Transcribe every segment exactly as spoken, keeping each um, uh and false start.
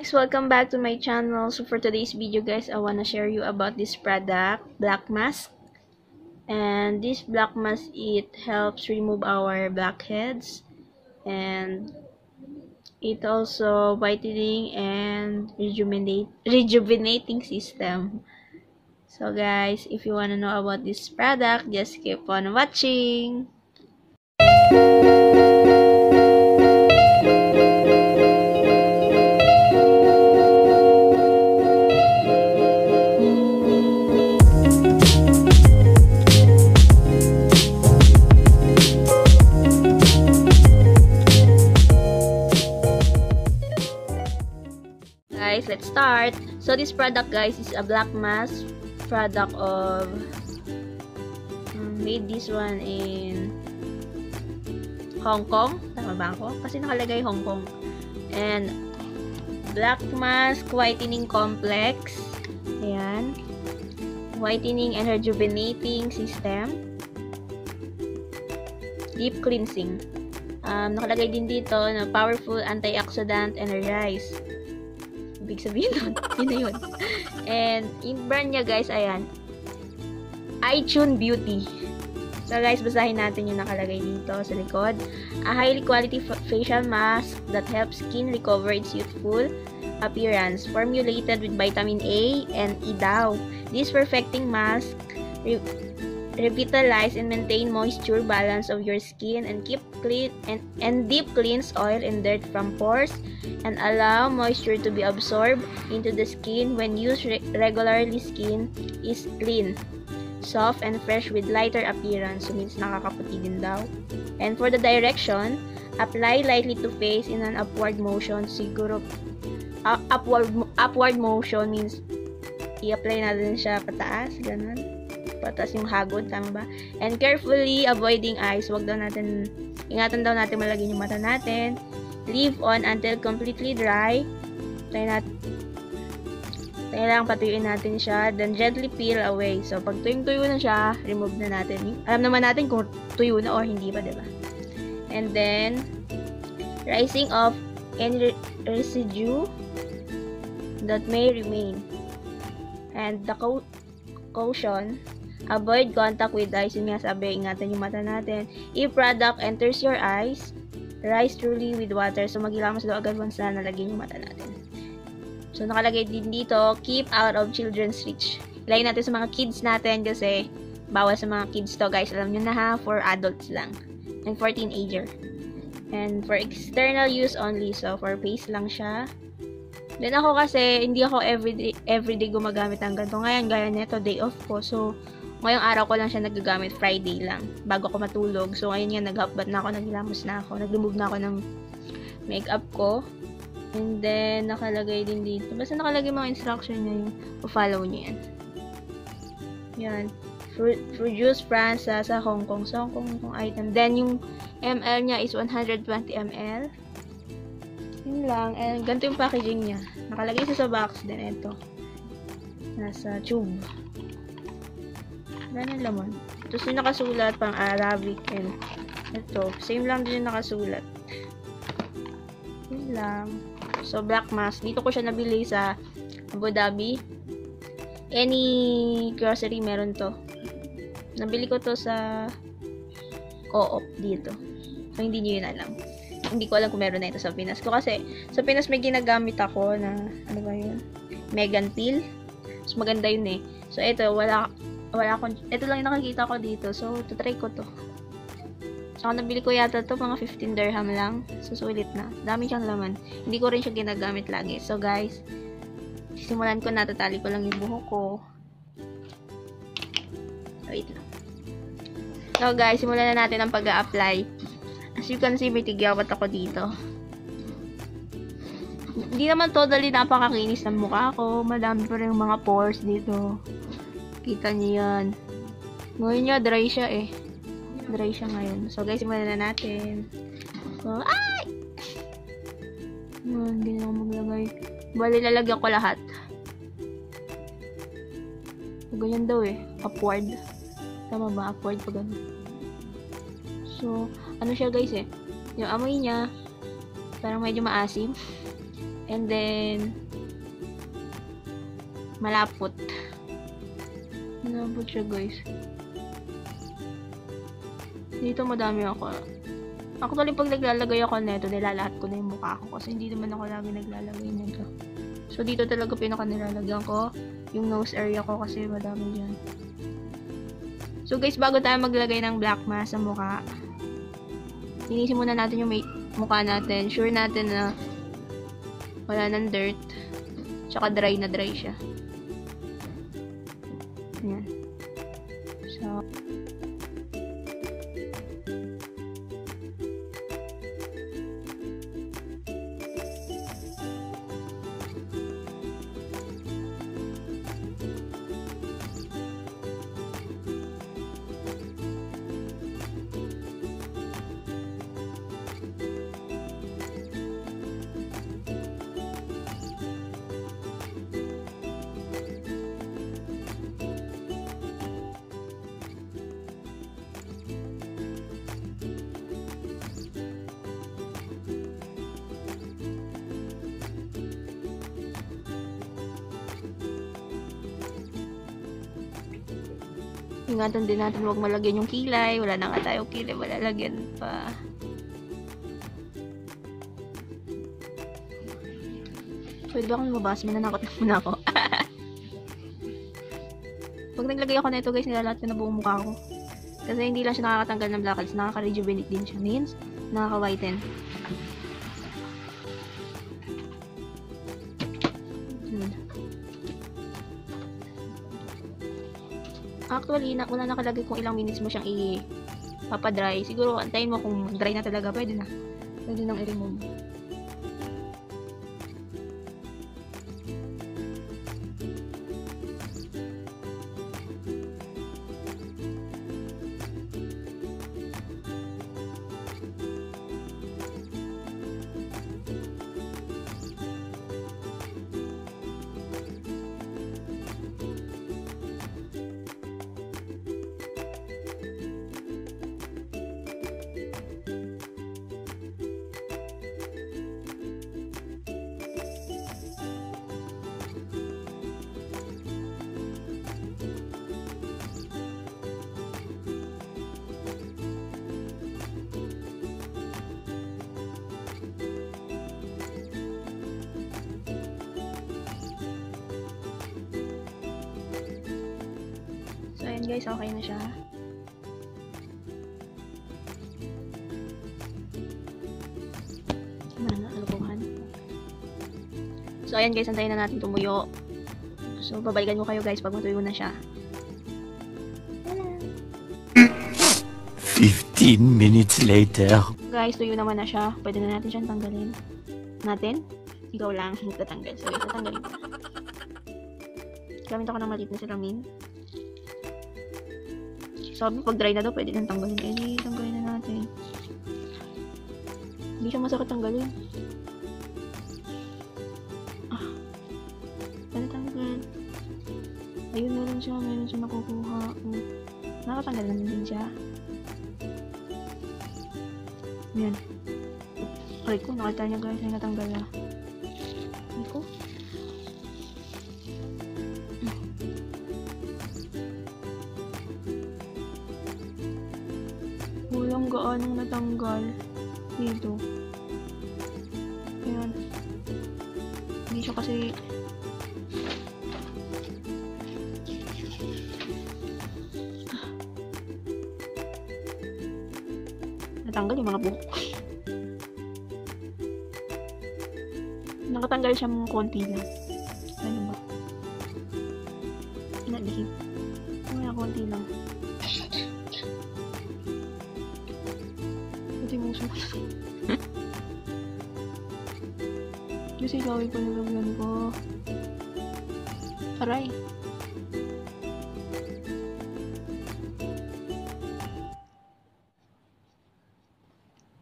Guys, welcome back to my channel. So for today's video guys, I wanna share you about this product, black mask. And this black mask, it helps remove our blackheads, and it also whitening and rejuvenate rejuvenating system. So guys, if you wanna know about this product, just keep on watching. Guys, let's start. So this product guys is a black mask product of made this one in Hong Kong, tama ba ako? Kasi nakalagay Hong Kong. And black mask whitening complex, ayan, whitening and rejuvenating system, deep cleansing. Um, nakalagay din dito na powerful antioxidant energize. Ibig sabihin nun, yun na yun. And yung brand niya guys, ayan, iTunes Beauty. So guys, basahin natin yung nakalagay dito sa likod. A highly quality facial mask that helps skin recover its youthful appearance, formulated with vitamin A and E daw. This perfecting mask re revitalize and maintain moisture balance of your skin, and keep clean and, and deep cleanse oil and dirt from pores, and allow moisture to be absorbed into the skin. When used re regularly, skin is clean, soft and fresh with lighter appearance. So means nakakaputi din daw. And for the direction, apply lightly to face in an upward motion. Siguro uh, upward upward motion means i-apply natin siya pataas, ganun. Pataas yung hagod, tama ba? And carefully avoiding eyes. Wag daw natin, ingatan daw natin malagay yung mata natin. Leave on until completely dry. Try natin. Kailangan patuyuin natin siya, then gently peel away. So, pag tuyong-tuyo na siya, remove na natin. Alam naman natin kung tuyo na or hindi pa, diba? And then, rising of any residue that may remain. And the caution, avoid contact with eyes. Yung nga sabi, ingatan yung mata natin. If product enters your eyes, rinse thoroughly with water. So, mag-ilamas daw agad once na nalagyan yung mata natin. So, nakalagay din dito, keep out of children's reach. Ilayin natin sa mga kids natin kasi bawal sa mga kids to guys. Alam nyo na ha, for adults lang. And for teenager. And for external use only. So, for face lang siya. Then ako kasi, hindi ako everyday, everyday gumagamit ng ganito. Ngayon, gaya nito, day off ko. So, ngayong araw ko lang siya nagagamit, Friday lang, bago ko matulog. So, ngayon nga, nag-hapbat na ako, naglamos na ako, nag-remove na ako ng makeup ko. And then, nakalagay din dito. Basta nakalagay mga instruction niya yung follow niya yan. Yan. Fruit, fruit juice, France, sa Hong Kong. So, Hong Kong, Hong Kong item. Then, yung M L niya is one hundred twenty milliliters. Yun lang. And ganito yung packaging niya. Nakalagay siya sa box. Then, ito. Nasa tube. Ganyan laman. Tapos yung nakasulat pang Arabic. And ito. Same lang din yung nakasulat. Yun lang. So, black mask. Dito ko siya nabili sa Abu Dhabi. Any grocery meron to. Nabili ko to sa Co-op dito. So, hindi nyo yun alam. Hindi ko alam kung meron na ito sa Pinas ko. Kasi, sa Pinas may ginagamit ako na, ano ba yun? Megan Peel. So, maganda yun eh. So, ito, wala, wala akong, ito lang yung nakikita ko dito. So, tutry ko to. Ako nabili ko yata to mga fifteen dirham lang. So, sulit na. Dami siyang laman. Hindi ko rin siya ginagamit lagi. So, guys, simulan ko, natatali ko lang yung buhok ko. Wait lang. So, guys, simulan na natin ang pag-a-apply. As you can see, may tigyawat ako dito. Hindi naman totally napakakinis ng mukha ko. Madami pa rin yung mga pores dito. Kita niyo yan. Ngayon niya, dry siya eh. Dry siya ngayon. So, guys, simulan na natin. So, ay! Ayan, hindi na ako maglagay. Bali, lalagyan ko lahat. So, ganyan daw eh. Upward. Tama ba? Upward pa ganyan. So, ano siya guys eh. Yung amoy niya, parang medyo maasim. and then malapot. Malapot siya, guys. Dito madami ako. Actually, pag naglalagay ako nito, nilalahat ko na yung mukha ko kasi hindi naman ako lagi naglalagay nito. So, dito talaga pinakanilalagyan ko yung nose area ko kasi madami dyan. So, guys, bago tayo maglagay ng black mask sa mukha, linisin muna natin yung mukha natin. Sure natin na wala ng dirt. Tsaka dry na dry siya. Ayan. So, ingatan din natin huwag malagyan yung kilay. Wala na nga tayo kilay. Malalagyan pa. Pwede ba akong mabas? Mananakot na muna ako. Pag naglagay ako na ito, guys, nilalahat ko na buong mukha ko. Kasi hindi lang siya nakakatanggal ng blackheads. Nakaka-rejuvenate din siya. Means, nakaka-whiten. Actually, na, wala nakalagay kung ilang minutes mo siyang i-papadry. Siguro, antayin mo kung dry na talaga. Pwede na. Pwede nang i-remove. Guys, okay na siya. Mananalukuhan. So, ayan guys, antayin na natin tumuyo. So, babalikan ko kayo guys pag matuyo na siya. fifteen minutes later. Guys, tuyo naman na siya. Pwede na natin siyang tanggalin. Natin? Ikaw lang. Magtatanggal. So, guys, tatanggalin ko. Gamit ako ng maliit na salamin. Sabi, pag dry na daw, pwede nang tanggalin. Eh, di, tanggalin na natin. Hindi siya masakit tanggalin. Ah. Pwede tanggal. Ayun, meron siya. Meron siya nakukuha. Uh, nakatanggal na din siya. Ayan. Ay ko, nakita niya guys. Ay, natanggal na. Ay ko. Anong natanggal dito. Ayan. Hindi siya kasi natanggal yung mga buhok. Nakatanggal siya mga konti lang. Ano ba? Nalikin. Mga konti lang. Kasi gawin ko na lagyan ko. Aray!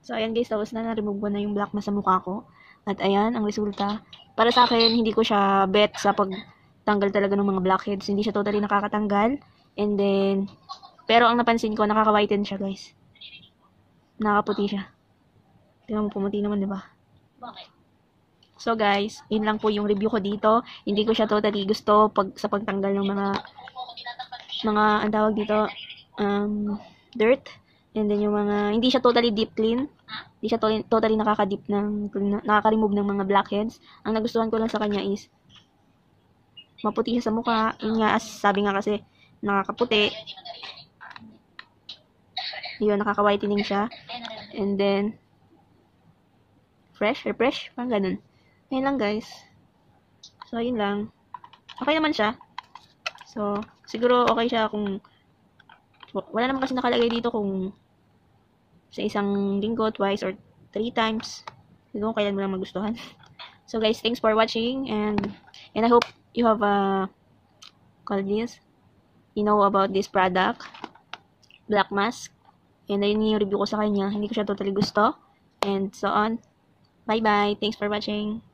So, ayan guys, tapos na. Na-remove ko na yung black mask sa mukha ko. At ayan, ang resulta. Para sa akin, hindi ko siya bet sa pagtanggal talaga ng mga blackheads. Hindi siya totally nakakatanggal. And then, pero ang napansin ko, nakaka-whiten siya guys. Nakaputi siya. Tingnan mo, pumuti naman, diba? Bakit? So guys, yun lang po yung review ko dito. Hindi ko siya totally gusto pag sa pagtanggal ng mga mga ang tawag dito, um dirt, and then yung mga hindi siya totally deep clean. Hindi siya totally, totally nakaka-deep ng nakaka-remove ng mga blackheads. Ang nagustuhan ko lang sa kanya is maputi siya sa mukha. Yun nga, as sabi nga kasi nakakaputi. Yun, nakaka-whitening siya. And then fresh, refresh, parang ganun. Ngayon lang guys. So, yun lang. Okay naman siya. So, siguro okay siya kung wala naman kasi nakalagay dito kung sa isang linggo, twice, or three times. Siguro kailan mo lang magustuhan. So guys, thanks for watching. And, and I hope you have a, call this, you know about this product. Black mask. And ayun yung review ko sa kanya. Hindi ko siya totally gusto. And so on. Bye-bye. Thanks for watching.